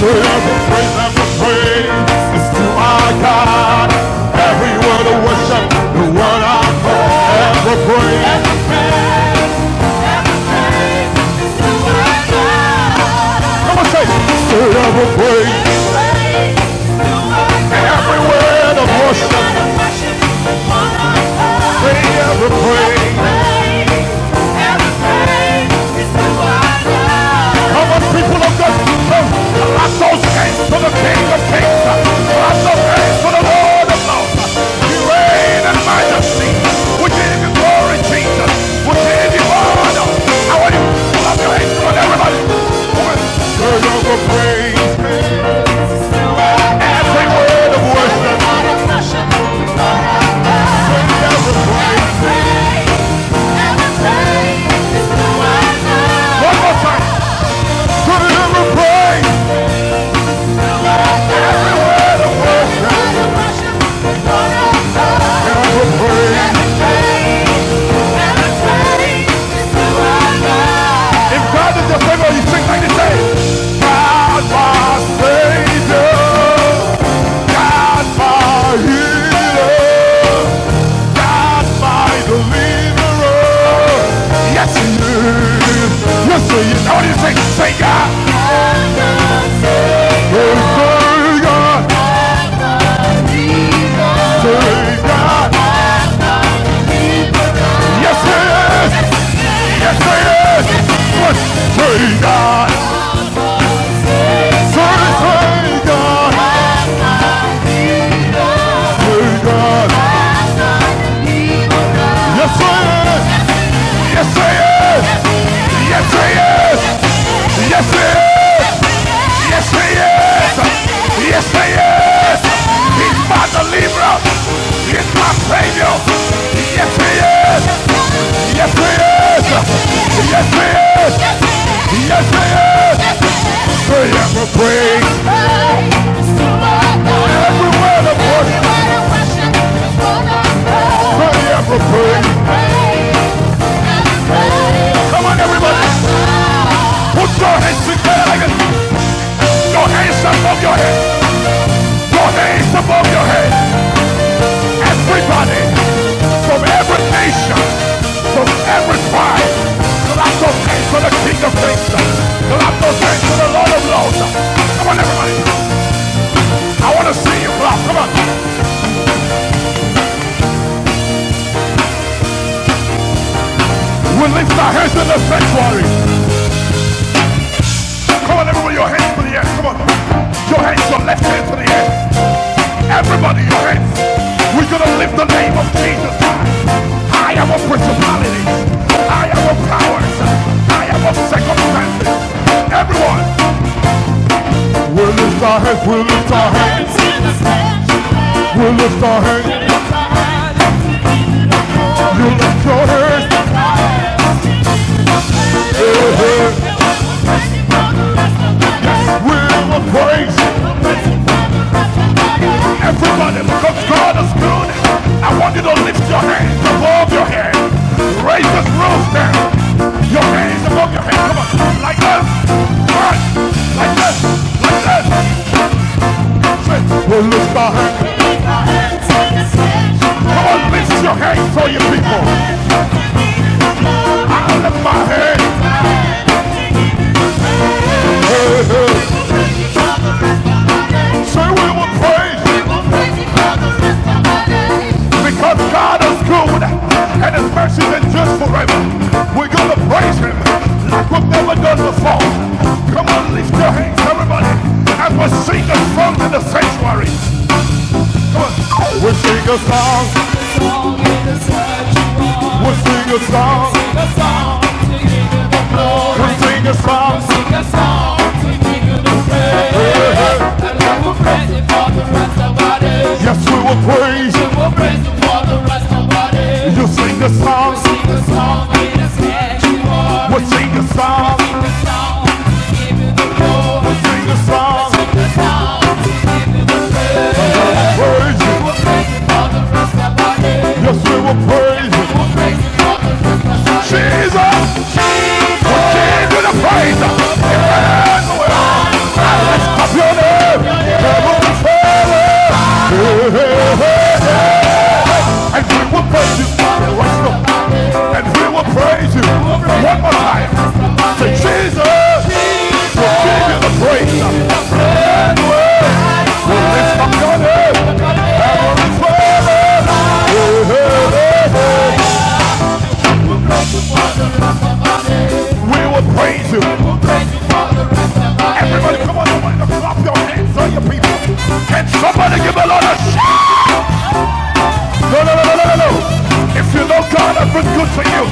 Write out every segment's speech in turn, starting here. Let's have been good for you.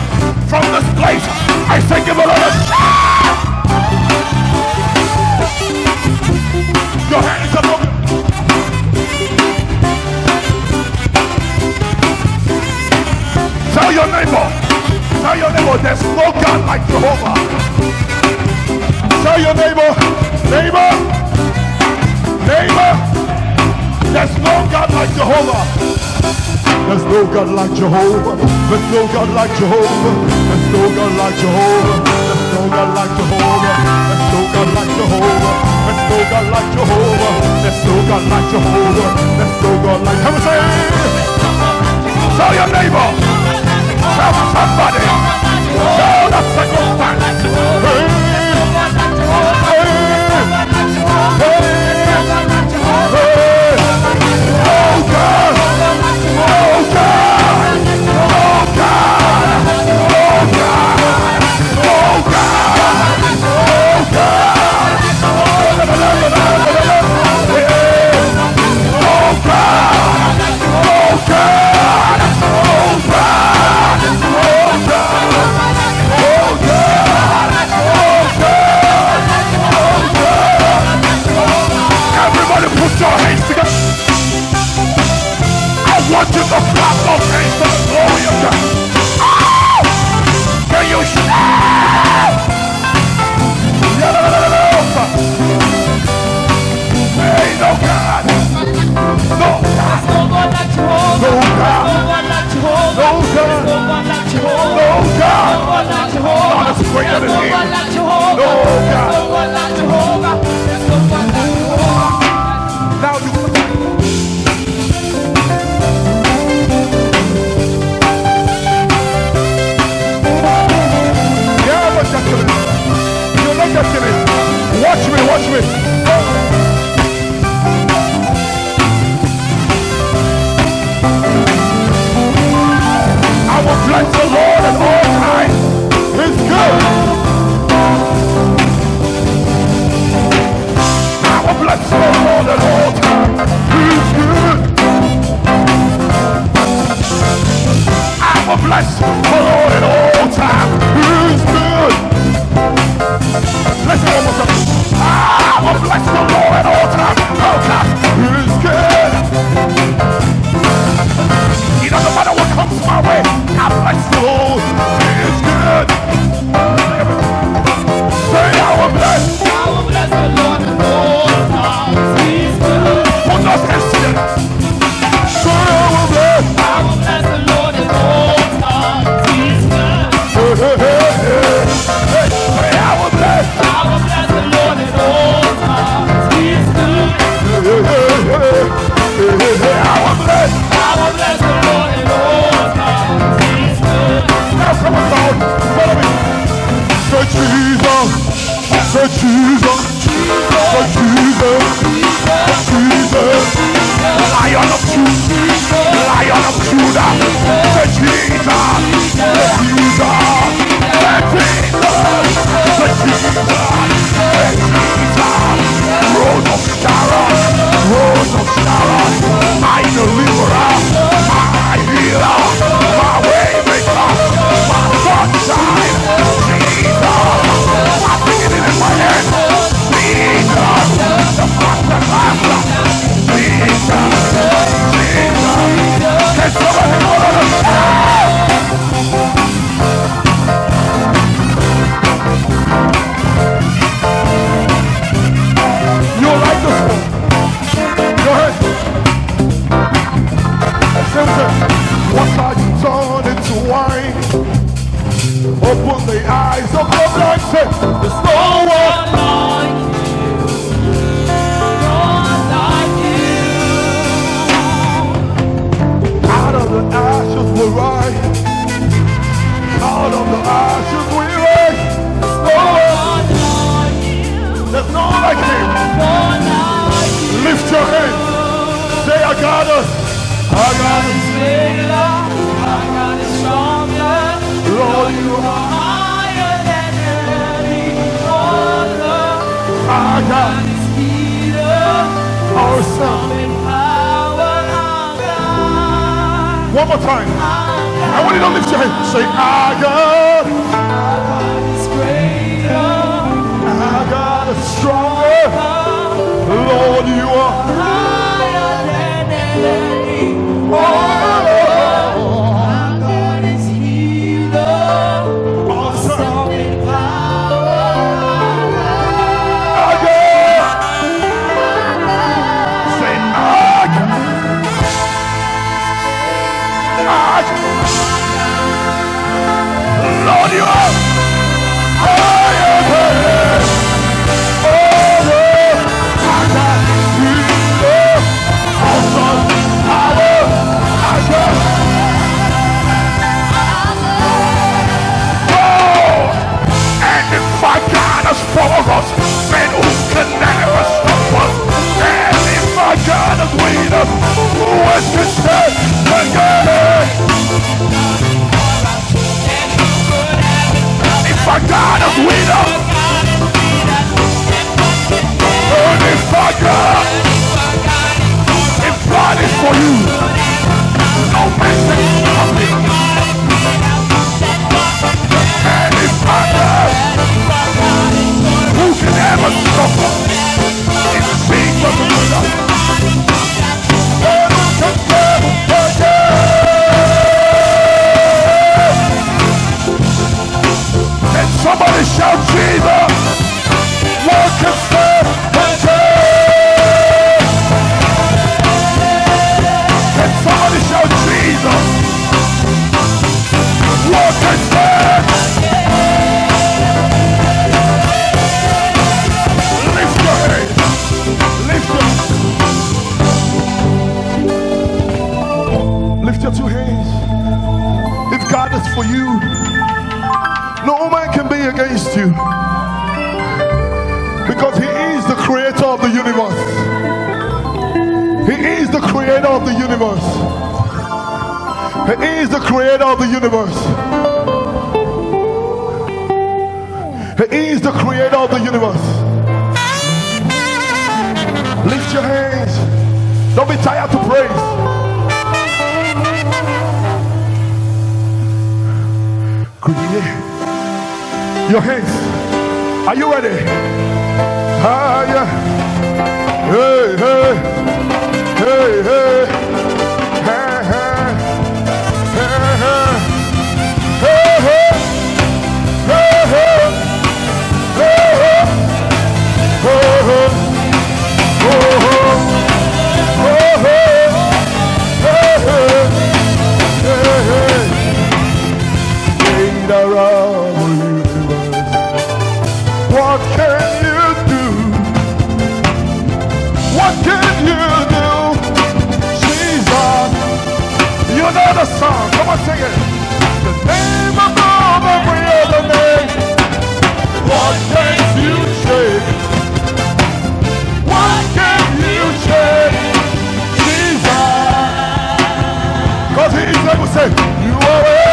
From this place, I say give a lot of shout. Your hands are broken. Tell your neighbor, there's no God like Jehovah. Tell your neighbor, neighbor, neighbor, there's no God like Jehovah. There's no God like Jehovah. There's no God like Jehovah. There's no God like Jehovah. There's no God like Jehovah. There's no God like Jehovah. There's no God like Jehovah. There's no God like Jehovah. There's no God like. Come and say it. Tell your neighbor. Tell somebody. Tell that circumstance. Oh God. One more time. I want you to lift your hand. Say, our God. Our God is greater. Our God is stronger. Lord, you are higher than any. Our God is healer. Awesome in power. Our God. Say, our God. Our God. Lord, you are higher than it. Oh, Lord, I got you, Lord. Awesome power, I got you. Oh, and if my God is for us, then who can never stop us? And if my God is with us, who is to stand against us? If our God is with us, and if our God, if God is for you, no man can stop it. And if our God, who can ever stop us? It's Jesus with us. Somebody shout Jesus, Lord, confess and turn. And somebody shout Jesus, Lord, confess. Lift your head, lift your two hands. If God is for you, no man can be against you, because he is the creator of the universe. He is the creator of the universe. He is the creator of the universe. He is the creator of the universe. Lift your hands. Don't be tired to praise. Your hands. Are you ready? Higher. Hey, hey. Hey, hey. Hey, hey. Hey, hey. Hey, hey. Hey, hey. Hey, hey. Oh, oh. Oh, oh. Oh, oh. Hey, hey. Hey, hey. Later on. What can you do? What can you do? Jesus, you know the song. Come on, sing it. The name above every other name. What can you change? What can you change? Jesus, because he is able to say, you are able.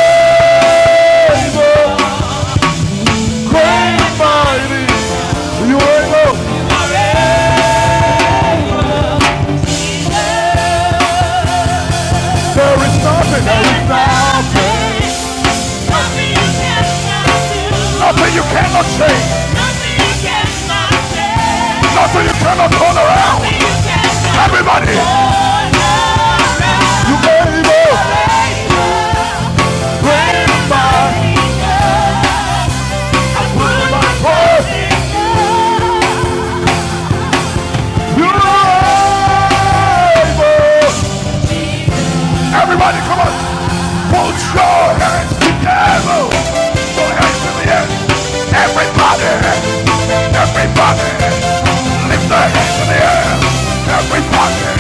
Nothing you cannot change. Nothing you cannot change. Nothing you cannot turn around. Everybody. You are able. Great man. I put my trust in you. You are able. Everybody, come on. Put your hands together. Everybody, lift their hands in the air. Everybody.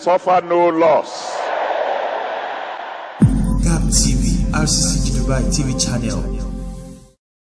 Suffer no loss. GAP TV, RCC Dubai TV channel.